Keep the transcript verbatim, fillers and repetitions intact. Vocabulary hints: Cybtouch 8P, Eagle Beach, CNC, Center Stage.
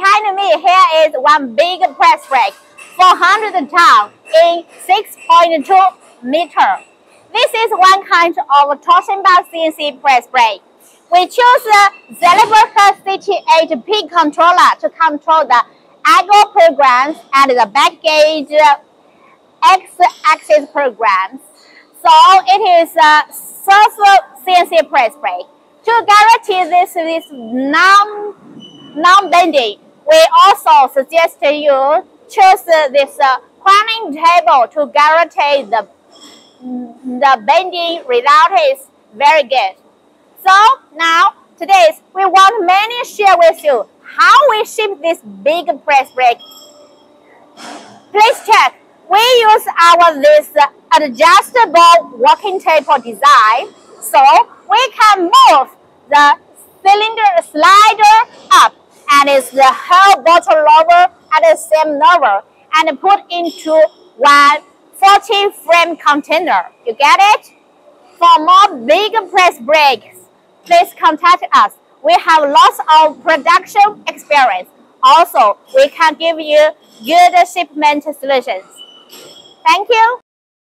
Behind me here is one big press brake, four hundred ton in six point two meter. This is one kind of torsion bar C N C press brake. We choose the Cybtouch eight P controller to control the idle programs and the back gauge X-axis programs. So it is a self C N C press brake. To guarantee this this non non bending, we also suggest you choose this uh, cramming table to guarantee the the bending result is very good. So now today we want many share with you how we ship this big press brake. Please check. We use our this adjustable walking table design, so we can move the cylinder slider up, and it's the whole bottle lever at the same level, and put into one forty frame container. You get it? For more big press brakes, please contact us. We have lots of production experience. Also, we can give you good shipment solutions. Thank you.